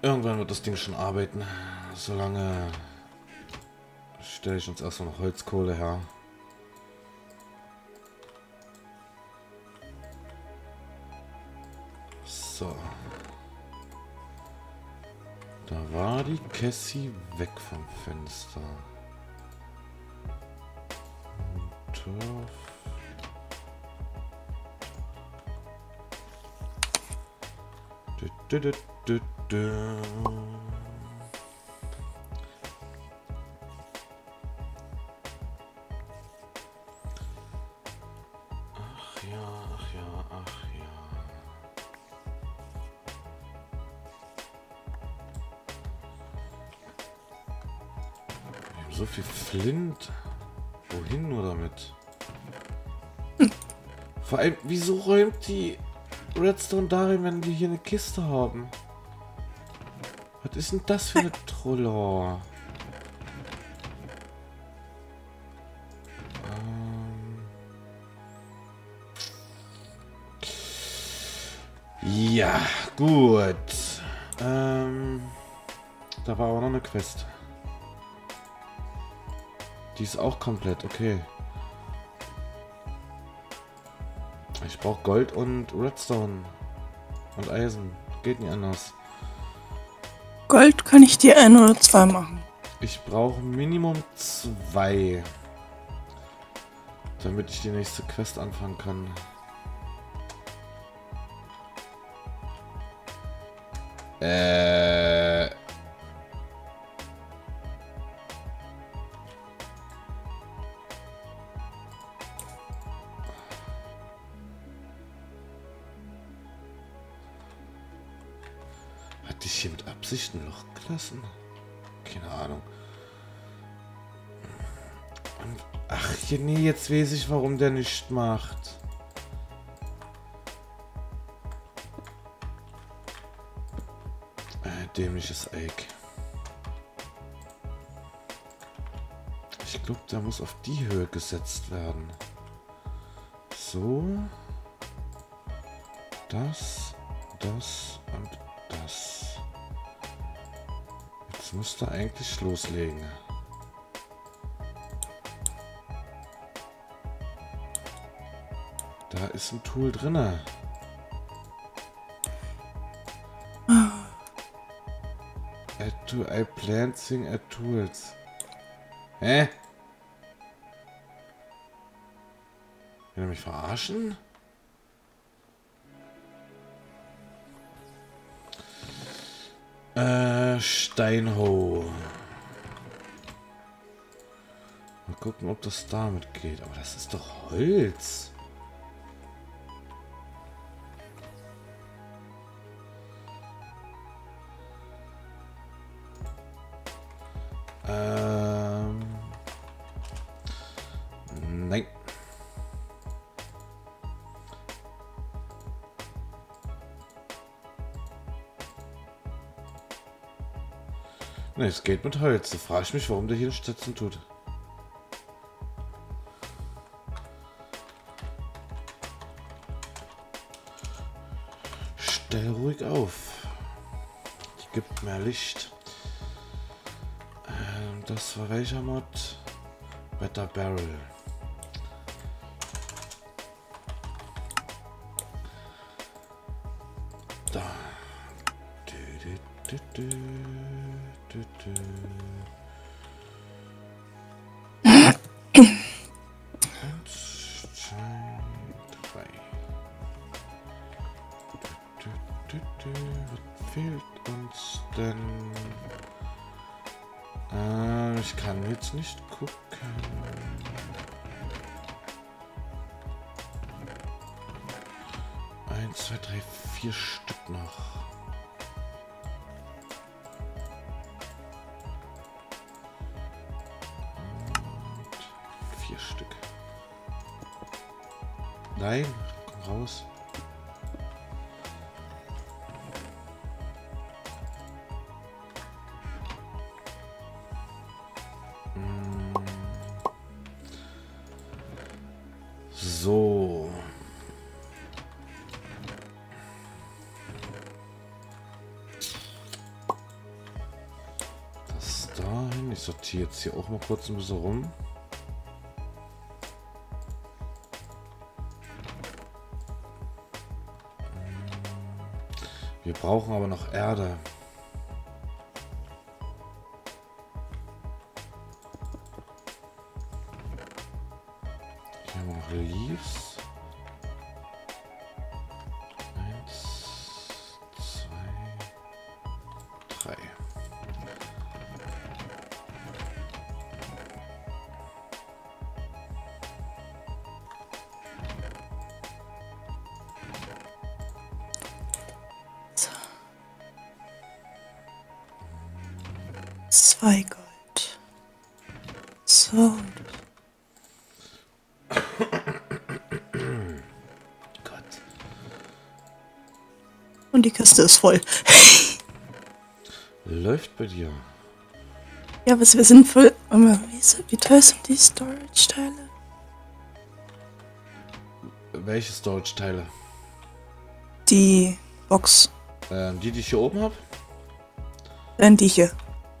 Irgendwann wird das Ding schon arbeiten. Solange stelle ich uns erstmal noch Holzkohle her. So. Da war die Kassidy weg vom Fenster. Turf. Du, du, du, du, du. So viel Flint. Wohin nur damit? Vor allem, wieso räumt die Redstone darin, wenn die hier eine Kiste haben? Was ist denn das für eine Troller? Ja, gut. Da war auch noch eine Quest. Die ist auch komplett, okay. Ich brauche Gold und Redstone. Und Eisen. Geht nicht anders. Gold kann ich dir 1 oder 2 machen. Ich brauche Minimum 2. Damit ich die nächste Quest anfangen kann. Hat dich hier mit Absicht ein Loch gelassen? Keine Ahnung. Ach, nee, jetzt weiß ich, warum der nichts macht. Dämliches Eck. Ich glaube, der muss auf die Höhe gesetzt werden. So. Das und das. Jetzt müsste er eigentlich loslegen. Da ist ein Tool drinne. Add to I planting at tools. Hä? Will er mich verarschen? Steinho. Mal gucken, ob das damit geht. Aber das ist doch Holz. Nein. Ne, es geht mit Holz. Da frage ich mich, warum der hier sitzen tut. Stell ruhig auf. Die gibt mehr Licht. Das war welcher Mod? Better Barrel. Da. Was fehlt uns denn? Ich kann jetzt nicht gucken. Eins, zwei, drei, 4 Stück noch. Und 4 Stück. Nein, komm raus. So. Das dahin. Ich sortiere jetzt hier auch mal kurz ein bisschen rum. Wir brauchen aber noch Erde. Hier haben wir noch Leaves. 1, 2, 3. Gold. So. Gott. Und die Kiste ist voll. Läuft bei dir. Ja, aber es wäre sinnvoll. Wie teuer sind die Storage-Teile? Welche Storage-Teile? Die Box. Die ich hier oben habe? Dann die hier.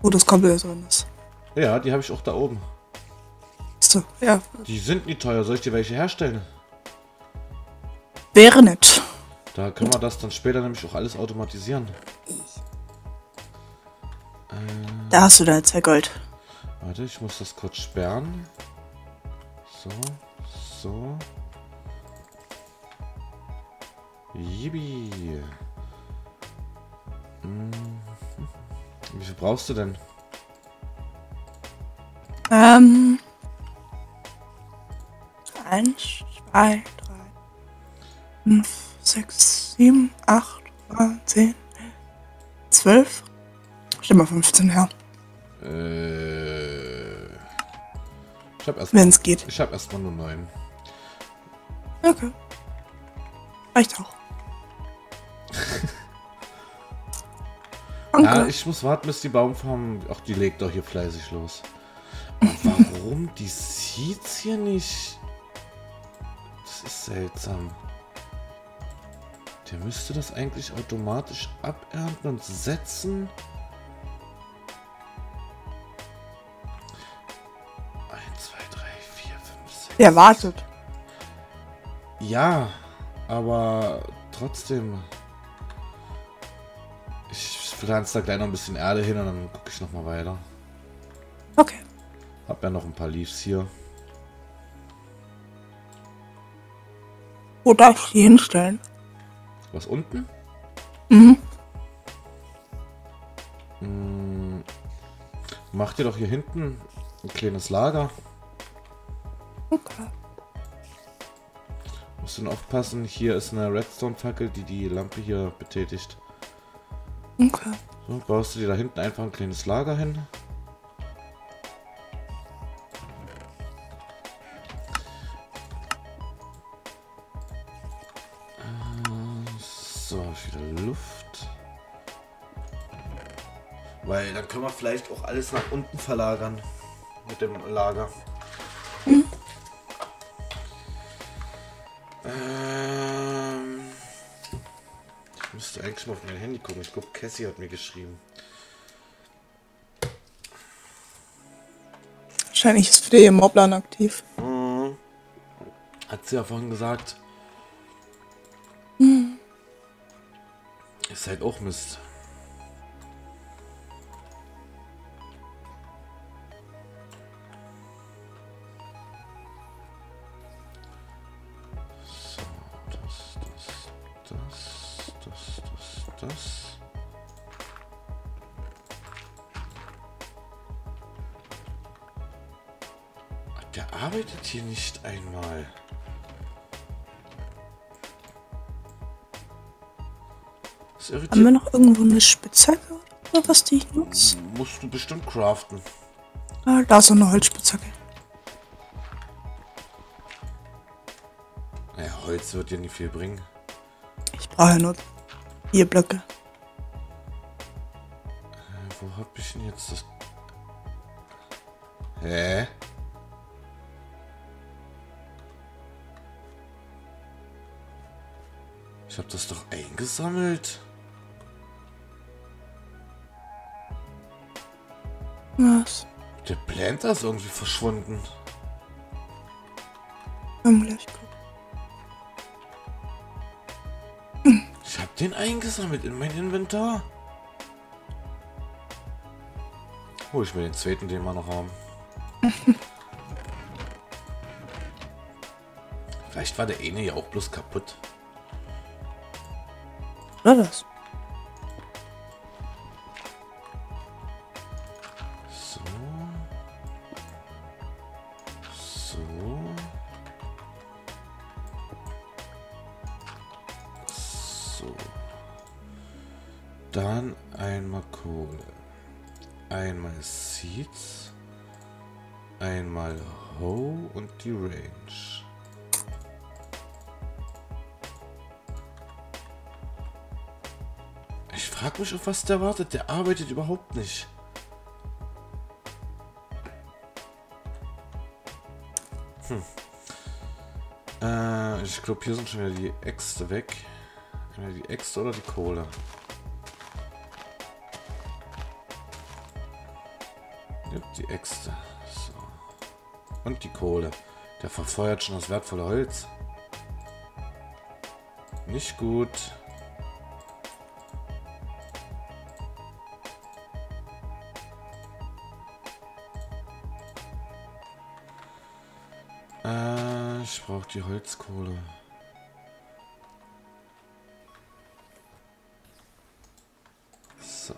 Wo das Kabel drin ist. Ja, die habe ich auch da oben. So, ja. Die sind nicht teuer. Soll ich dir welche herstellen? Wäre nett. Da können wir das dann später nämlich auch alles automatisieren. Da hast du da 2 Gold. Warte, ich muss das kurz sperren. So, so. Yibi. Wie viel brauchst du denn? Eins, zwei, drei, 5, 6, 7, 8, 9, 10, 12. Stimmt mal 15 her. Ich hab erst. Wenn's geht. Ich hab erstmal nur 9. Okay. Reicht auch. Ja, ich muss warten, bis die Baumfarm... Ach, die legt doch hier fleißig los. Aber warum? Die sieht's hier nicht. Das ist seltsam. Der müsste das eigentlich automatisch abernten und setzen. 1, 2, 3, 4, 5, 6... Der wartet. Ja, aber trotzdem... Pflanzt da gleich noch ein bisschen Erde hin und dann gucke ich nochmal weiter. Okay. Hab ja noch ein paar Leaves hier. Wo darf ich die hinstellen? Was unten? Mhm. Mach dir doch hier hinten ein kleines Lager. Okay. Musst du nur aufpassen, hier ist eine Redstone-Fackel, die die Lampe hier betätigt. Okay. So, baust du dir da hinten einfach ein kleines Lager hin. So, wieder Luft. Weil dann können wir vielleicht auch alles nach unten verlagern. Mit dem Lager. Mhm. Ich müsste eigentlich mal auf mein Handy gucken. Ich glaube, Kassidy hat mir geschrieben. Wahrscheinlich ist für den Moblan aktiv. Mhm. Hat sie ja vorhin gesagt. Mhm. Ist halt auch Mist. Der arbeitet hier nicht einmal. Haben wir noch irgendwo eine Spitzhacke oder was, die ich nutze? Musst du bestimmt craften. Ah, da ist noch eine Holzspitzhacke. Naja, Holz wird dir nicht viel bringen. Ich brauche ja nur 4 Blöcke. Wo hab ich denn jetzt das... Hä? Ich hab das doch eingesammelt. Was? Der Planter ist irgendwie verschwunden. Ich hab den eingesammelt in mein Inventar. Hol ich mir den zweiten, den wir noch haben. Vielleicht war der eine ja auch bloß kaputt. Na das. So. So. So. Dann einmal Kohle. Einmal Seeds. Einmal Hoe und die Range. Ich frage mich, auf was der wartet. Der arbeitet überhaupt nicht. Ich glaube, hier sind schon wieder die Äxte weg. Entweder die Äxte oder die Kohle. Ja, die Äxte. So. Und die Kohle. Der verfeuert schon das wertvolle Holz. Nicht gut. Ich brauche die Holzkohle. So.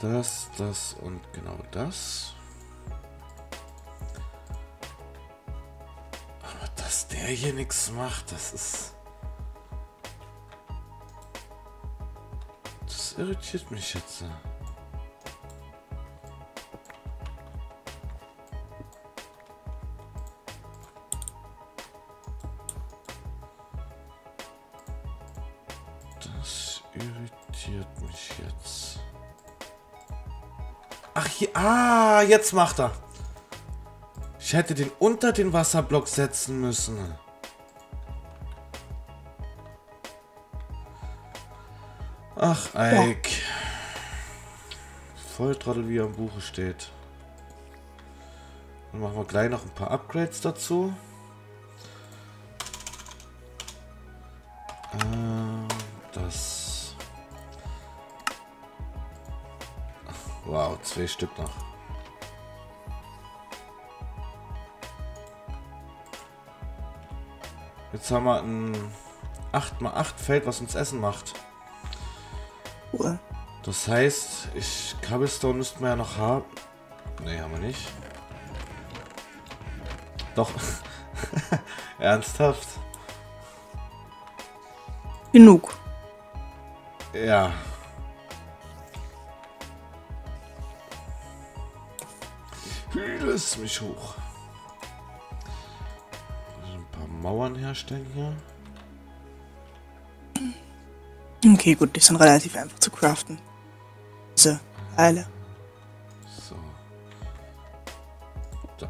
Das, das und genau das. Aber dass der hier nichts macht, das ist... Das irritiert mich jetzt. Das irritiert mich jetzt. Ach, hier, ah, jetzt macht er. Ich hätte den unter den Wasserblock setzen müssen. Ach, Eik. Volltrottel, wie er im Buche steht. Dann machen wir gleich noch ein paar Upgrades dazu. Das. Wow, 2 Stück noch. Jetzt haben wir ein 8×8 Feld, was uns Essen macht. Das heißt, ich Cobblestone müssten wir ja noch haben. Ne, haben wir nicht. Doch. Ernsthaft? Genug. Ja. Lass mich hoch. Ein paar Mauern herstellen hier. Okay, gut, die sind relativ einfach zu craften. So, alle. So. Da.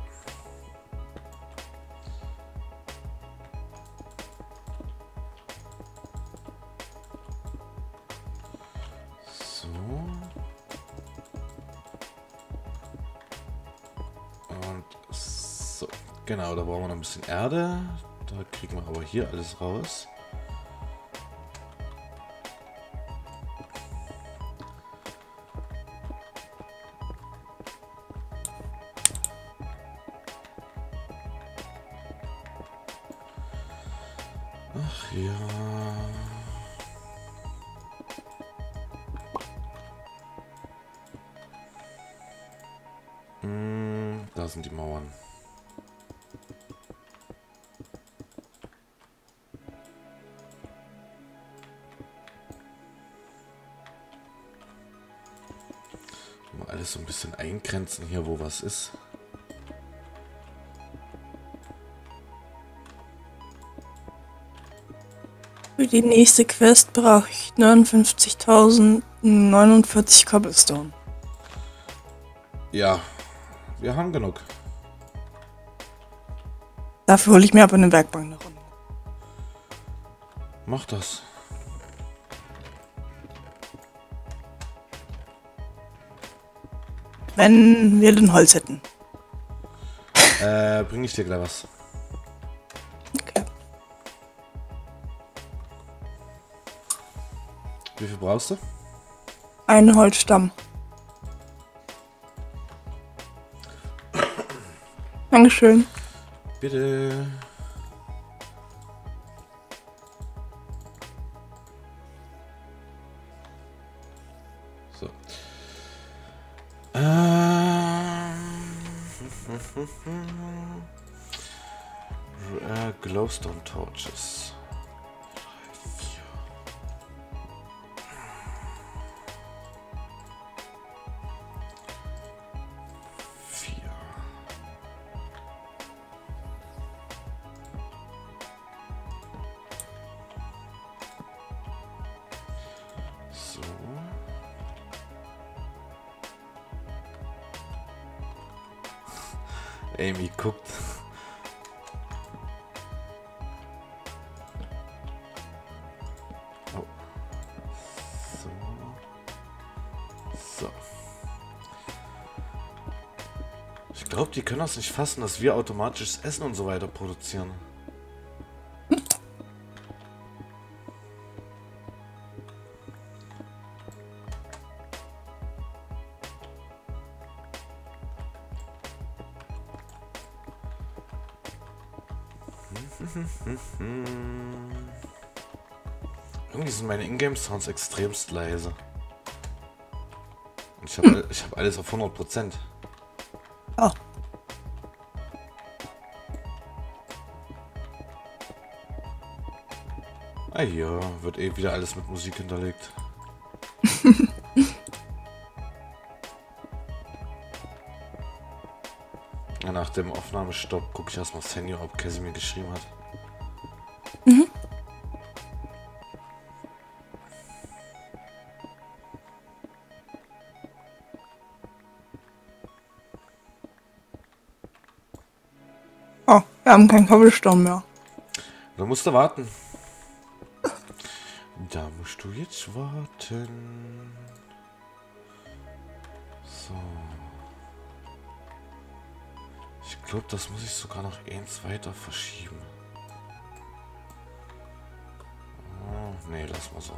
So. Und so. Genau, da brauchen wir noch ein bisschen Erde. Da kriegen wir aber hier alles raus. Ach ja. Da sind die Mauern. Mal alles alles so ein bisschen eingrenzen hier, wo was ist. Für die nächste Quest brauche ich 59.049 Cobblestone. Ja, wir haben genug. Dafür hole ich mir aber eine Werkbank nach unten. Mach das. Wenn wir den Holz hätten. Bring ich dir gleich was. Okay. Wie viel brauchst du? Einen Holzstamm. Dankeschön. Bitte. So. Glowstone Torches. Amy guckt. Oh. So. So. Ich glaube, die können das nicht fassen, dass wir automatisch Essen und so weiter produzieren. Irgendwie sind meine Ingame-Sounds extremst leise. Und ich hab alles auf 100%. Oh. Ah ja, wird eh wieder alles mit Musik hinterlegt. Nach dem Aufnahmestopp gucke ich erstmal das Handy, ob Cassie mir geschrieben hat. Mhm. Oh, wir haben keinen Kabelsturm mehr. Da musst du warten. Da musst du jetzt warten. So. Ich glaube, das muss ich sogar noch eins weiter verschieben. Oh, nee, lass mal so.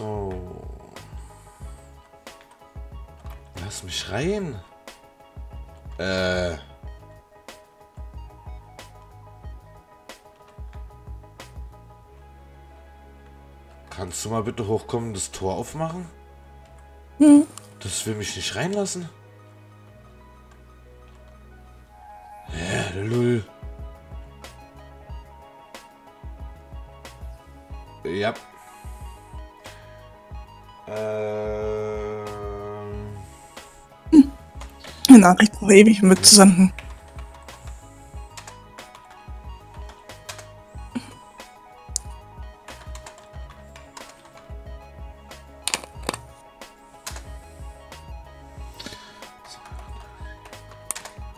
So. Lass mich rein. Kannst du mal bitte hochkommen, das Tor aufmachen? Hm. Das will mich nicht reinlassen. Ja, lul. Ja. Nachrichten noch ewig mitzusenden.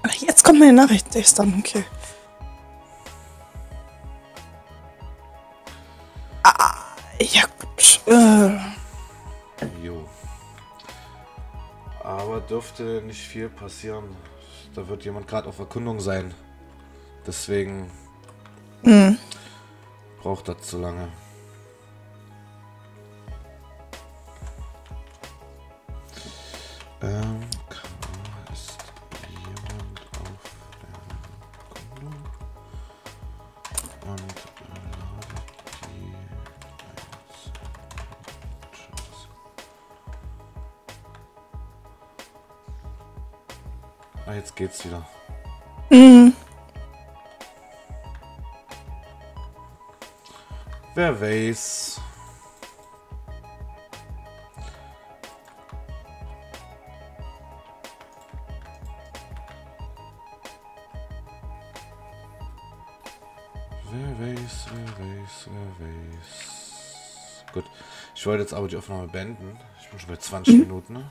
Ach, jetzt kommt meine Nachricht, der ist dann okay. Ah, ja gut. Aber dürfte nicht viel passieren. Da wird jemand gerade auf Erkundung sein. Deswegen braucht das zu lange. Ist jemand Ah, jetzt geht's wieder. Mhm. Wer weiß. Wer weiß. Gut, ich wollte jetzt aber die Aufnahme beenden. Ich bin schon bei 20 Minuten. Ne?